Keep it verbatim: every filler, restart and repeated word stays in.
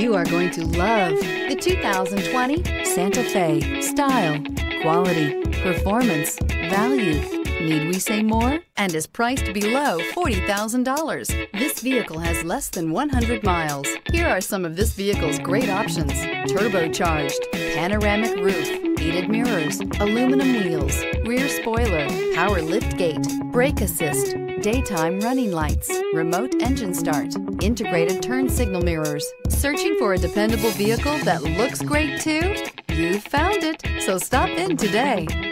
You are going to love the two thousand twenty Santa Fe. Style, quality, performance, value. Need we say more? And is priced below forty thousand dollars. This vehicle has less than one hundred miles. Here are some of this vehicle's great options: turbocharged, panoramic roof, heated mirrors, aluminum wheels, rear spoiler, power liftgate, brake assist, daytime running lights, remote engine start, integrated turn signal mirrors. Searching for a dependable vehicle that looks great too? You found it, so stop in today.